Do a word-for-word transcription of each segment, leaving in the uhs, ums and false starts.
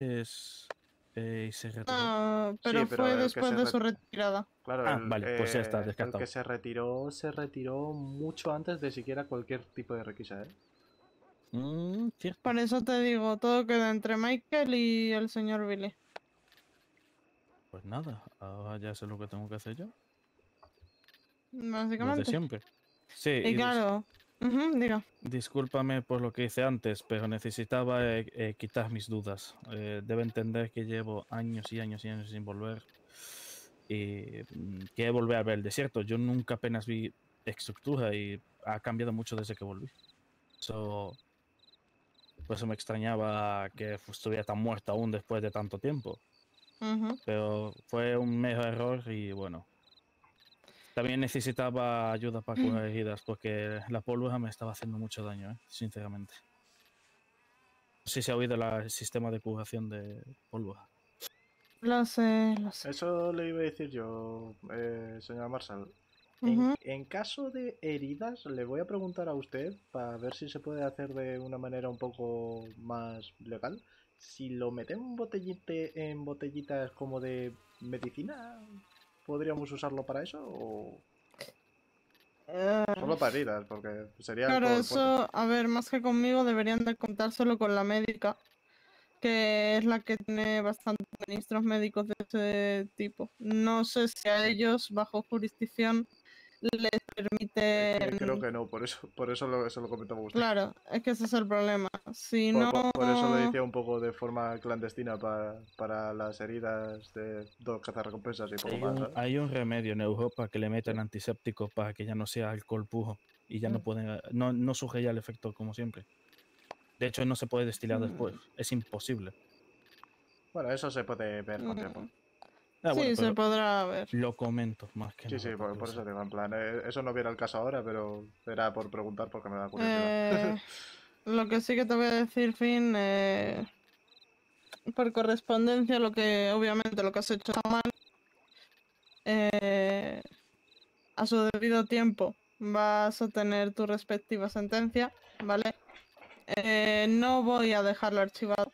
es... Eh, y se retiró. Ah, pero, sí, pero fue después de su retirada. Claro, ah, el, vale, eh, pues ya está, descartado. El que se retiró, se retiró mucho antes de siquiera cualquier tipo de requisa, ¿eh? Mm, cierto. Por eso te digo, todo queda entre Michael y el señor Billy. Pues nada, ahora ya sé lo que tengo que hacer yo. Básicamente. Desde siempre. Sí, y, y claro. Dis uh-huh, diga. Discúlpame por lo que hice antes, pero necesitaba eh, eh, quitar mis dudas. Eh, debe entender que llevo años y años y años sin volver. Y mm, quiero volver a ver el desierto. Yo nunca apenas vi estructura y ha cambiado mucho desde que volví. So, por eso me extrañaba que estuviera tan muerta aún después de tanto tiempo. Uh-huh. Pero fue un mero error y bueno. También necesitaba ayuda para curar heridas porque la pólvora me estaba haciendo mucho daño, ¿eh? Sinceramente. No sé si ha oído el sistema de curación de pólvora. Lo sé, lo sé. Eso le iba a decir yo, eh, señora Marshall. Uh-huh. En, en caso de heridas, le voy a preguntar a usted para ver si se puede hacer de una manera un poco más legal. Si lo metemos en, botellite, en botellitas como de medicina, ¿podríamos usarlo para eso? O... Uh... Solo para heridas, porque sería... Claro, eso, a ver, más que conmigo deberían de contárselo con la médica, que es la que tiene bastantes ministros médicos de ese tipo. No sé si a ellos, bajo jurisdicción... les permite... Es que creo que no, por eso, por eso lo, eso lo comentaba usted. Claro, es que ese es el problema. Si por, no... por, por eso lo decía un poco de forma clandestina para, para las heridas de dos cazarrecompensas y poco hay más. Un, hay un remedio en Europa que le meten antisépticos para que ya no sea alcohol puro y ya mm. no pueden, no, no surge ya el efecto como siempre. De hecho, no se puede destilar mm. después, es imposible. Bueno, eso se puede ver con mm. tiempo. Ah, bueno, sí, se podrá ver. Lo comento más que nada. Sí, no, sí, por, por eso digo, en plan, eh, eso no viera el caso ahora, pero era por preguntar porque me da curiosidad. Eh, lo que sí que te voy a decir, Finn, eh, por correspondencia, lo que obviamente lo que has hecho está mal, eh, a su debido tiempo vas a tener tu respectiva sentencia, ¿vale? Eh, no voy a dejarlo archivado,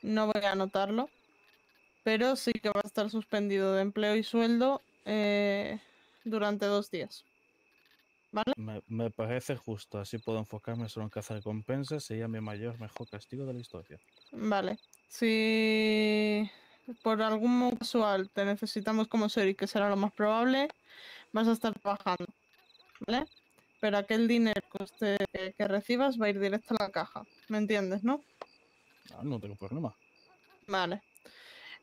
no voy a anotarlo. Pero sí que va a estar suspendido de empleo y sueldo eh, durante dos días. ¿Vale? Me, me parece justo, así puedo enfocarme solo en cazar recompensas, sería mi mayor, mejor castigo de la historia. Vale. Si por algún modo casual te necesitamos como Seri, que será lo más probable, vas a estar trabajando. ¿Vale? Pero aquel dinero que, usted, que recibas va a ir directo a la caja. ¿Me entiendes, no? No, no tengo problema. Vale.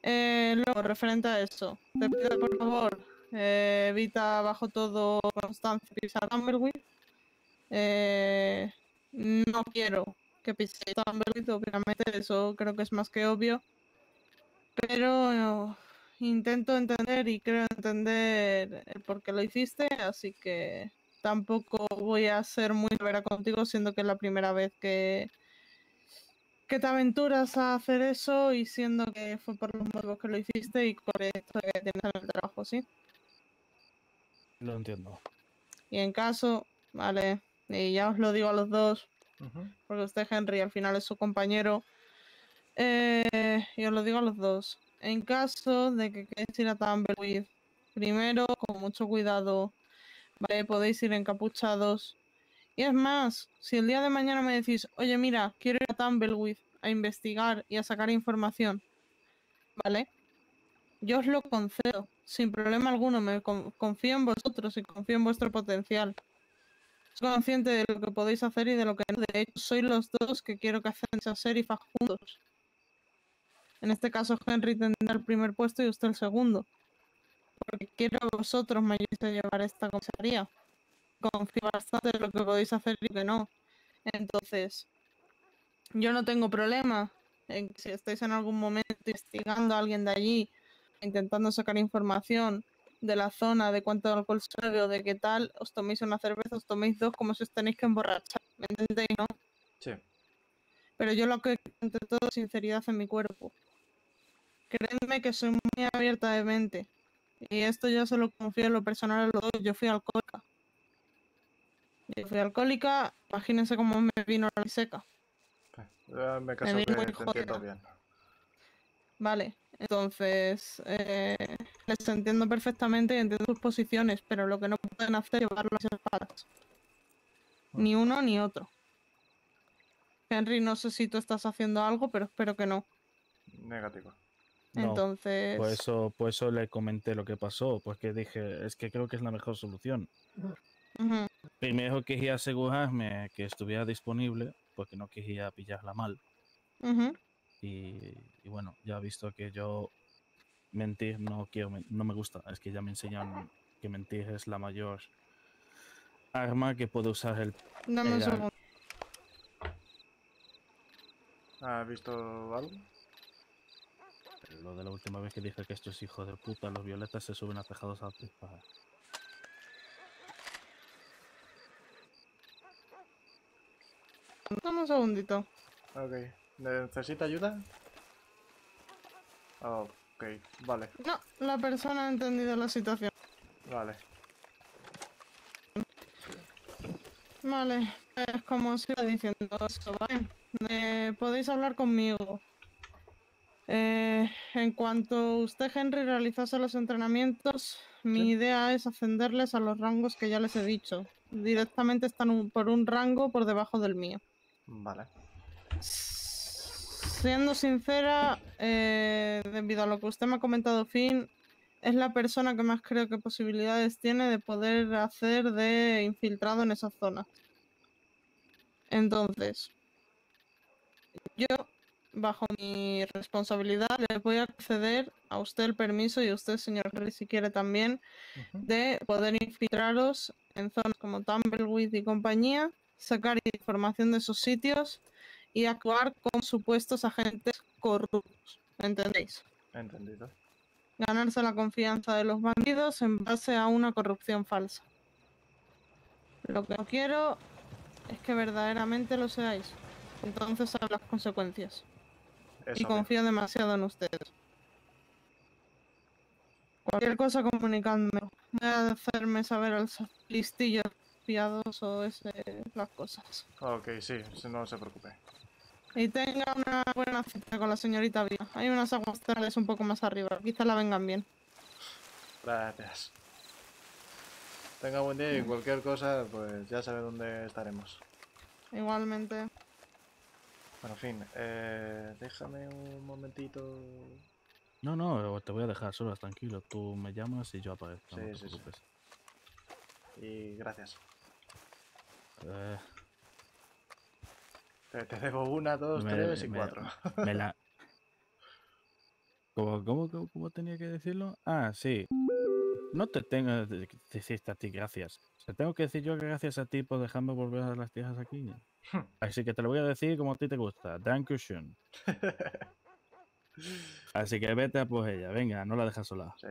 Eh, luego, referente a eso, te pido por favor, eh, evita bajo todo constancia pisar Amberwyn. Eh, no quiero que piséis Amberwyn, obviamente, eso creo que es más que obvio. Pero eh, intento entender y creo entender el por qué lo hiciste, así que tampoco voy a ser muy severa contigo, siendo que es la primera vez que... que te aventuras a hacer eso y siendo que fue por los motivos que lo hiciste y por esto que tienes en el trabajo, ¿sí? Lo entiendo. Y en caso, vale, y ya os lo digo a los dos, uh-huh. porque usted, Henry, al final es su compañero, eh, y os lo digo a los dos. En caso de que queréis ir a Tumbleweed, primero, con mucho cuidado, vale, podéis ir encapuchados. Y es más, si el día de mañana me decís, oye, mira, quiero ir a Tumbleweed a investigar y a sacar información, ¿vale? Yo os lo concedo, sin problema alguno, me confío en vosotros y confío en vuestro potencial. Soy consciente de lo que podéis hacer y de lo que no. De hecho, sois los dos que quiero que hacen esa serifa juntos. En este caso, Henry tendrá el primer puesto y usted el segundo. Porque quiero que vosotros me ayudéis a llevar esta comisaría. Confío bastante en lo que podéis hacer y que no. Entonces, yo no tengo problema en que si estáis en algún momento investigando a alguien de allí, intentando sacar información de la zona, de cuánto alcohol se bebe o de qué tal, os toméis una cerveza, os toméis dos, como si os tenéis que emborrachar. ¿Me entendéis, no? Sí. Pero yo lo que ante todo es sinceridad en mi cuerpo. Créanme que soy muy abierta de mente. Y esto ya se lo confío en lo personal a los dos. Yo fui alcohólica. Yo fui alcohólica, imagínense cómo me vino la seca. Ya me caso que te entiendo bien. Vale, entonces eh, les entiendo perfectamente y entiendo sus posiciones, pero lo que no pueden hacer es llevar las espadas. Bueno. Ni uno ni otro. Henry, no sé si tú estás haciendo algo, pero espero que no. Negativo. No, entonces... Por eso, por eso le comenté lo que pasó, porque dije, es que creo que es la mejor solución. Uh-huh. Primero quería asegurarme que estuviera disponible, porque no quería pillarla mal. Uh-huh. Y, y bueno, ya he visto que yo mentir no quiero, no me gusta. Es que ya me enseñaron que mentir es la mayor arma que puede usar el... Dame el un segundo. ¿Has visto algo? Lo de la última vez que dije que estos hijos de puta, los violetas, se suben atajados a disparar. Dame un segundito. Ok. ¿Necesita ayuda? Ok, vale. No, la persona ha entendido la situación. Vale. Vale, es como os iba diciendo eso, ¿vale? Eh, podéis hablar conmigo. Eh, en cuanto usted, Henry, realizase los entrenamientos, ¿sí? Mi idea es ascenderles a los rangos que ya les he dicho. Directamente están un, por un rango por debajo del mío. Vale. Siendo sincera, eh, debido a lo que usted me ha comentado, Finn, es la persona que más creo que posibilidades tiene de poder hacer de infiltrado en esa zona. Entonces, yo, bajo mi responsabilidad, le voy a acceder a usted el permiso, y a usted, señor Rey, si quiere también, uh-huh, de poder infiltraros en zonas como Tumbleweed y compañía, sacar información de esos sitios y actuar con supuestos agentes corruptos. ¿Entendéis? Entendido. Ganarse la confianza de los bandidos en base a una corrupción falsa. Lo que no quiero es que verdaderamente lo seáis. Entonces saben las consecuencias. Eso y confío bien. Demasiado en ustedes. Cualquier cosa, comunicadme. Voy a hacerme saber al listillo piadoso ese, las cosas. Ok, sí, no se preocupe. Y tenga una buena cita con la señorita Via. Hay unas aguastrales un poco más arriba. Quizás la vengan bien. Gracias. Tenga buen día y cualquier cosa, pues ya sabe dónde estaremos. Igualmente. Bueno, Finn, eh, déjame un momentito. No, no, te voy a dejar solas, tranquilo. Tú me llamas y yo aparezco. Sí, no te sí, preocupes. Sí. Y gracias. Eh... Te, te debo una, dos, me, tres y me, cuatro. Me la... ¿Cómo, cómo, cómo, ¿Cómo tenía que decirlo? Ah, sí. No te tengo que decir a ti gracias. ¿Te tengo que decir yo gracias a ti por dejarme volver a las tierras aquí? Así que te lo voy a decir como a ti te gusta. Danke schön. Así que vete a por ella. Venga, no la dejas sola. Sí.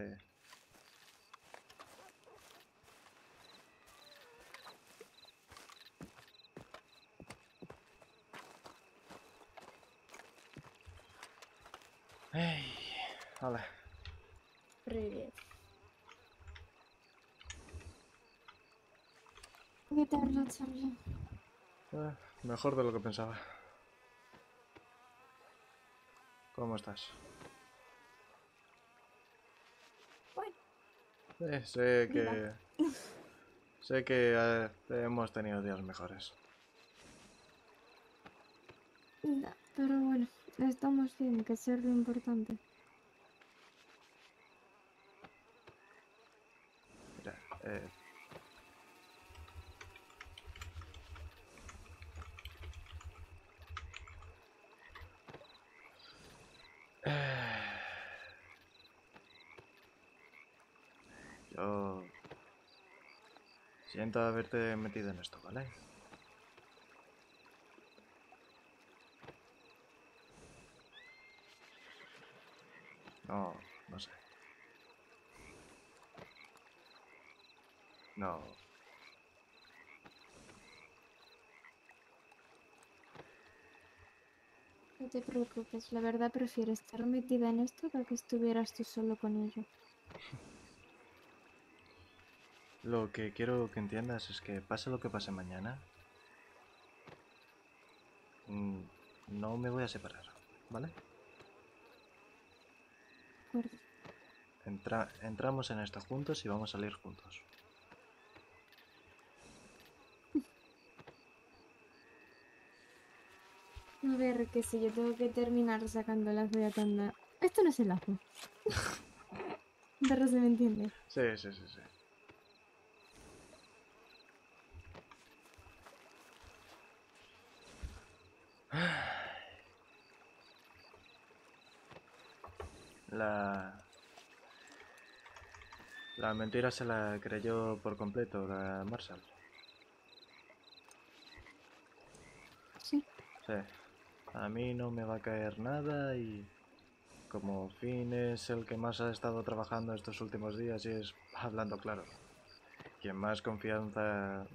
Hey, hola. Привет. ¿Qué tal, Natsalia? Eh, mejor de lo que pensaba. ¿Cómo estás? Bueno. Eh, sé que... Mira. Sé que eh, hemos tenido días mejores. No, pero bueno. Estamos bien, que eso es lo importante. Mira, eh... Yo... siento haberte metido en esto, ¿vale? No, no sé. No. No te preocupes, la verdad prefiero estar metida en esto que que estuvieras tú solo con ello. Lo que quiero que entiendas es que pase lo que pase mañana, No me voy a separar, ¿vale? Entra, entramos en esto juntos y vamos a salir juntos. A ver, que si yo tengo que terminar sacando lazo de Atanda. Esto no es el lazo. Pero se me entiende. Sí, sí, sí, sí. La... la mentira se la creyó por completo la Marshall. Sí. Sí. A mí no me va a caer nada y... como Finn es el que más ha estado trabajando estos últimos días y es, hablando claro, quien más confianza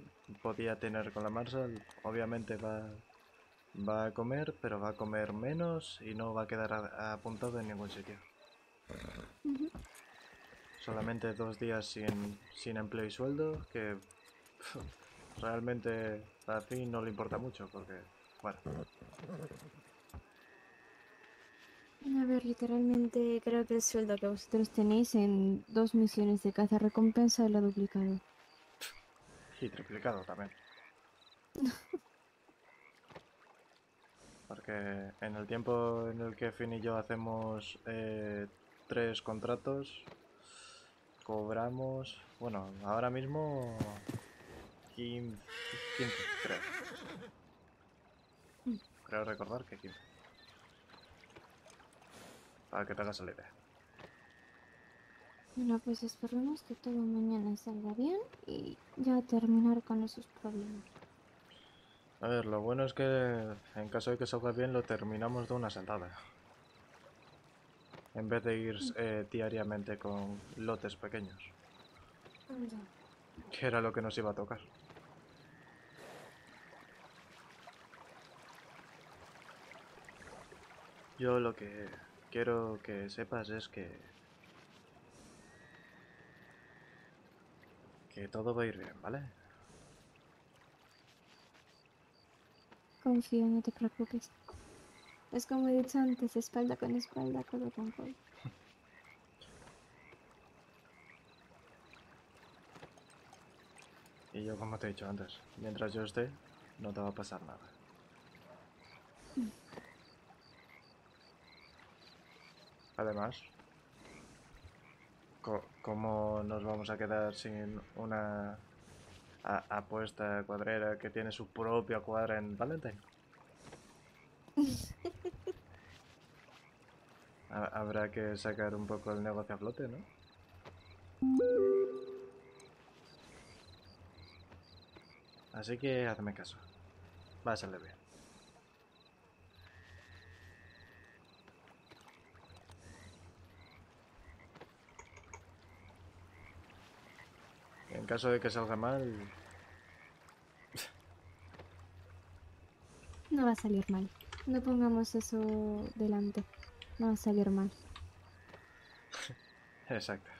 podía tener con la Marshall, obviamente va, va a comer, pero va a comer menos y no va a quedar a, a apuntado en ningún sitio. Uh-huh. Solamente dos días sin, sin empleo y sueldo, que pff, realmente a Finn no le importa mucho, porque, bueno... A ver, literalmente creo que el sueldo que vosotros tenéis en dos misiones de caza recompensa lo ha duplicado. Y triplicado también. Porque en el tiempo en el que Finn y yo hacemos eh, tres contratos, cobramos... bueno, ahora mismo... quince, quince creo. Creo recordar que quince. Para que te hagas la idea. Bueno, pues esperemos que todo mañana salga bien y ya terminar con esos problemas. A ver, lo bueno es que en caso de que salga bien lo terminamos de una sentada. En vez de ir eh, diariamente con lotes pequeños. Anda. Que era lo que nos iba a tocar. Yo lo que... quiero que sepas es que... que todo va a ir bien, ¿vale? Confío, no te preocupes. Es como he dicho antes, espalda con espalda, codo con codo. Y yo, como te he dicho antes, mientras yo esté, no te va a pasar nada. Además, ¿cómo nos vamos a quedar sin una apuesta cuadrera que tiene su propia cuadra en Valentine? Habrá que sacar un poco el negocio a flote, ¿no? Así que hazme caso. Va a salir bien. En caso de que salga mal... No va a salir mal. No pongamos eso delante. No va a salir mal. Exacto.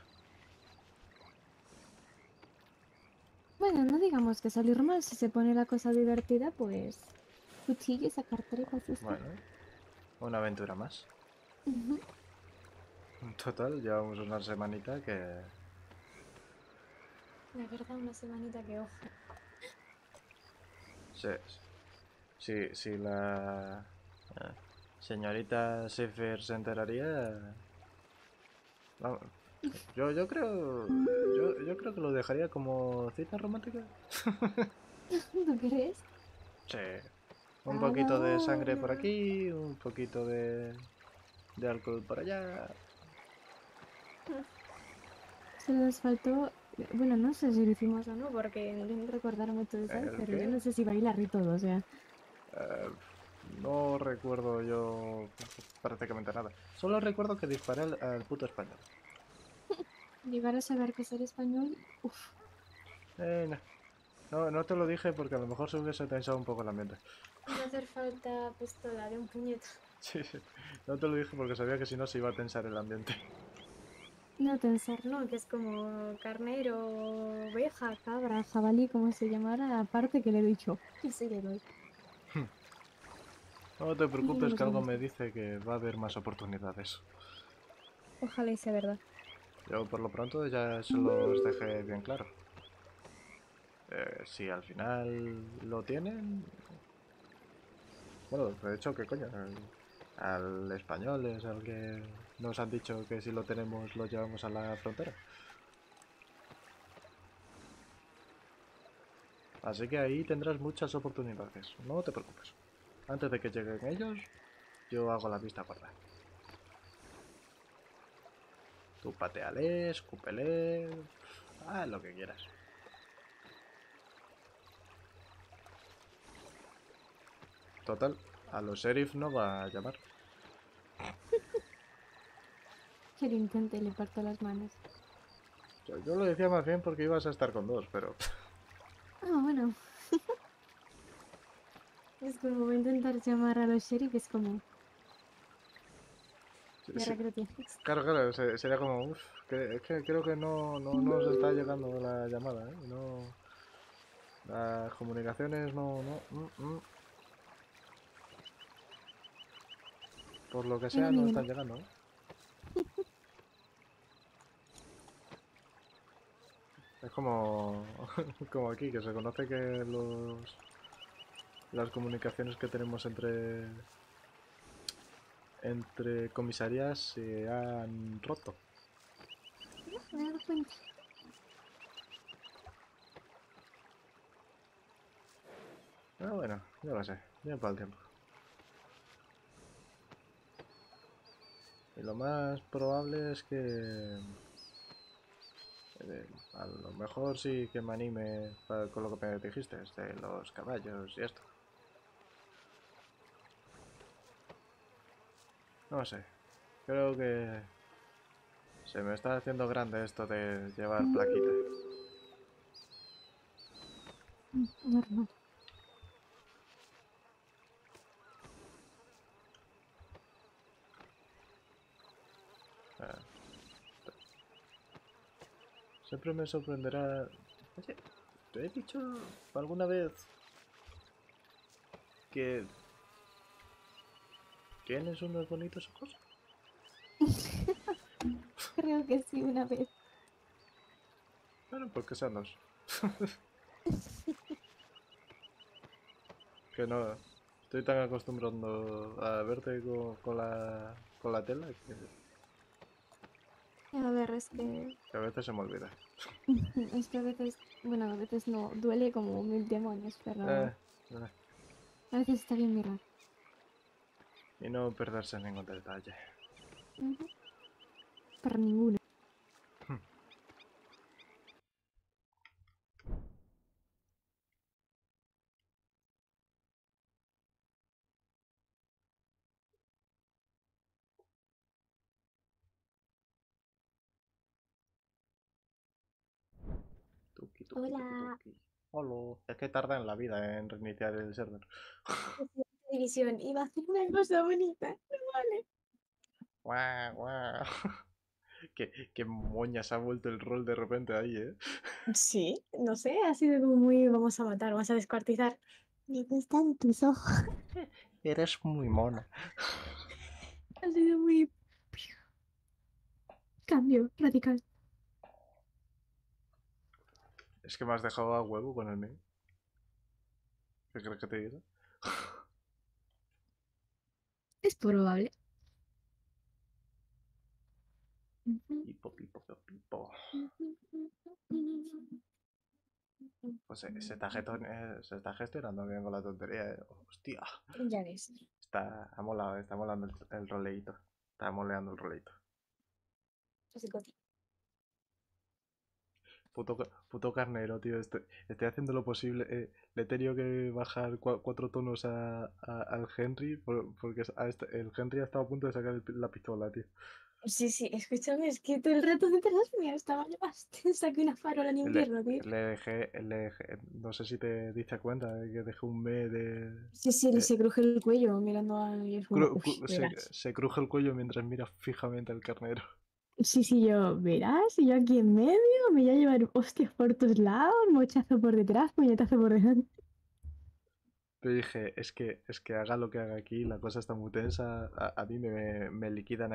Bueno, no digamos que salir mal. Si se pone la cosa divertida, pues... cuchillo y sacar tripas. Bueno, una aventura más. Uh-huh. Total, llevamos una semanita que... la verdad, una semanita que ojo. Sí, sí, sí, la señorita Seifer se enteraría... Vamos, yo, yo creo... Yo, yo creo que lo dejaría como cita romántica. ¿Tú crees? Sí. Un poquito de sangre por aquí, un poquito de, de alcohol por allá. Se les faltó... bueno, no sé si lo hicimos o no, porque no tengo que recordar mucho de eso, pero yo no sé si bailar y todo, o sea... Eh, no recuerdo yo prácticamente nada. Solo recuerdo que disparé al, al puto español. Llegar a saber que ser español... uff. Eh, no. no. No te lo dije porque a lo mejor se hubiese tensado un poco el ambiente. Va a hacer falta pistola de un puñetazo. Sí, sí. No te lo dije porque sabía que si no se iba a tensar el ambiente. No tensar, no, que es como carnero, oveja, cabra, jabalí, como se llamara, aparte que le he dicho. Yo sí le doy. No te preocupes, que algo me dice que va a haber más oportunidades. Ojalá y sea verdad. Yo por lo pronto ya se los dejé bien claro. Eh, si al final lo tienen... Bueno, de hecho, ¿qué coño? Al español es al que nos han dicho que si lo tenemos lo llevamos a la frontera. Así que ahí tendrás muchas oportunidades, no te preocupes. Antes de que lleguen ellos, yo hago la vista gorda. Tú pateale, escúpele, haz lo que quieras. Total, a los sheriff no va a llamar. Que lo intente y le parto las manos. Yo, yo lo decía más bien porque ibas a estar con dos, pero... Ah, bueno. Es como intentar llamar a los sheriff, es como... Sí. Claro, claro, sería como... Uf, que, es que creo que no, no, no nos está llegando la llamada, ¿eh? No, las comunicaciones no... no mm, mm. Por lo que sea, no están llegando, ¿eh? Es como... como aquí, que se conoce que los... las comunicaciones que tenemos entre... entre comisarías se han roto. Ah, bueno, ya lo sé. Bien para el tiempo. Y lo más probable es que... Eh, a lo mejor sí que me anime para, con lo que me dijiste, de los caballos y esto. No sé, creo que se me está haciendo grande esto de llevar plaquita. Normal. Ah. Siempre me sorprenderá... Oye, ¿te he dicho alguna vez que... ¿Tienes unos bonitos ojos? Creo que sí, una vez. Bueno, pues que sean dos. Que no, estoy tan acostumbrado a verte con, con, la, con la tela que... A ver, es que... que a veces se me olvida. Es que a veces... Bueno, a veces no, duele como mil demonios, pero... Eh, eh. A veces está bien mirar. Y no perderse en ningún detalle. Uh-huh. Para ninguno. Hmm. Tuki, tuki, hola. Tuki, tuki. Hola. Es que tarda en la vida en reiniciar el server. División, iba a hacer una cosa bonita, no vale. Guau, guau. Qué, qué moña se ha vuelto el rol de repente ahí, ¿eh? Sí, no sé, ha sido como muy... Vamos a matar, vamos a descuartizar. Me gustan tus ojos. Eres muy mona. Ha sido muy... Cambio radical. Es que me has dejado a huevo con el mío. ¿Qué crees que te digo? Es probable. Pipo, pipo, pipo. Pues se está, se está gestionando bien con la tontería, ¿eh? Hostia. Ya ves. Está molado, está molando el, el roleito. Está moleando el roleito. Puto, puto carnero, tío. Estoy, estoy haciendo lo posible. Eh, le he tenido que bajar cua, cuatro tonos a, a, al Henry por, porque a este, el Henry ha estado a punto de sacar el, la pistola, tío. Sí, sí, escúchame, es que todo el rato detrás mío estaba yo más tensa que una farola en invierno, tío. Le dejé, le dejé, no sé si te diste cuenta de que dejé un me de... Sí, sí, eh, se cruje el cuello mirando a... Cru, cru, se, se cruje el cuello mientras mira fijamente al carnero. Sí, sí, yo, verás, y yo aquí en medio, me voy a llevar hostias por tus lados, mochazo por detrás, puñetazo por delante. Pero dije, es que, es que haga lo que haga aquí, la cosa está muy tensa, a, a mí me, me liquidan aquí.